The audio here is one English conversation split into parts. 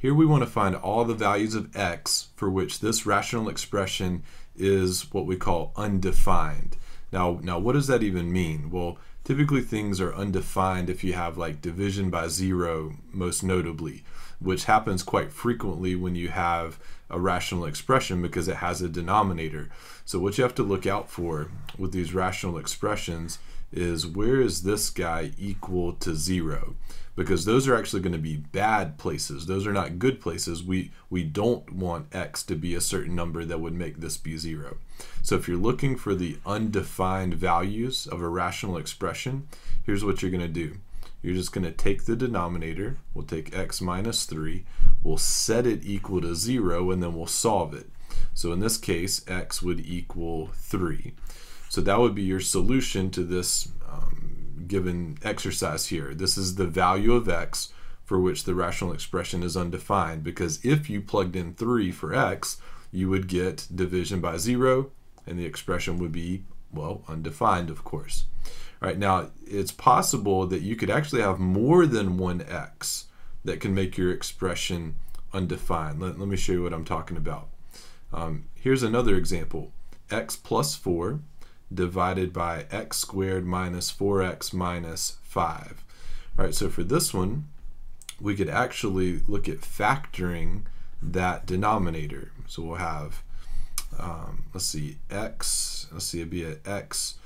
Here we want to find all the values of x for which this rational expression is what we call undefined. Now what does that even mean? Well, typically things are undefined if you have like division by zero, most notably, which happens quite frequently when you have a rational expression because it has a denominator. So what you have to look out for with these rational expressions is where is this guy equal to zero? Because those are actually going to be bad places. Those are not good places. We don't want x to be a certain number that would make this be zero. So if you're looking for the undefined values of a rational expression, here's what you're going to do. You're just going to take the denominator. We'll take x minus 3. We'll set it equal to 0, and then we'll solve it. So in this case, x would equal 3. So that would be your solution to this given exercise here. This is the value of x for which the rational expression is undefined, because if you plugged in 3 for x, you would get division by 0, and the expression would be, well, undefined, of course. All right, now it's possible that you could actually have more than one x that can make your expression undefined. Let me show you what I'm talking about. Here's another example. X plus 4 divided by x squared minus 4x minus 5. All right, so for this one, we could actually look at factoring that denominator. So we'll have, let's see, x, let's see, it'd be an x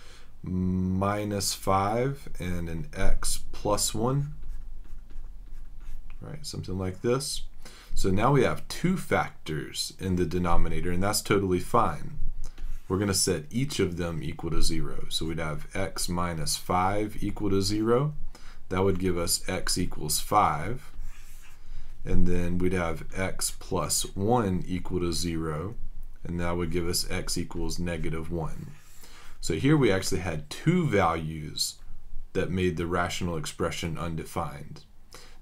minus 5 and an x plus 1, right, something like this. So now we have two factors in the denominator, and that's totally fine. We're going to set each of them equal to 0. So we'd have x minus 5 equal to 0. That would give us x equals 5. And then we'd have x plus 1 equal to 0. And that would give us x equals negative 1. So here we actually had two values that made the rational expression undefined.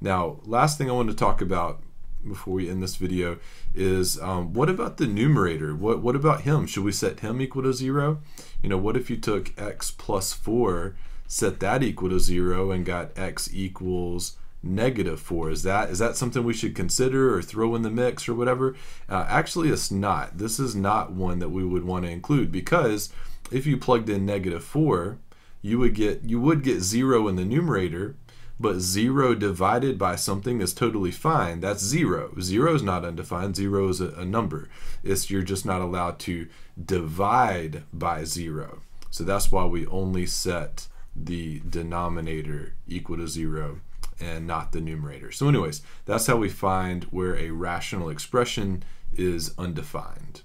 Now, last thing I want to talk about before we end this video is what about the numerator? What about him? Should we set him equal to 0? You know, what if you took x plus 4, set that equal to 0, and got x equals negative 4? Is that something we should consider or throw in the mix or whatever? Actually, it's not. This is not one that we would want to include, because if you plugged in negative 4, you would get 0 in the numerator. But 0 divided by something is totally fine. That's 0. 0 is not undefined. 0 is a number. You're just not allowed to divide by 0. So that's why we only set the denominator equal to 0 and not the numerator. So anyways, that's how we find where a rational expression is undefined.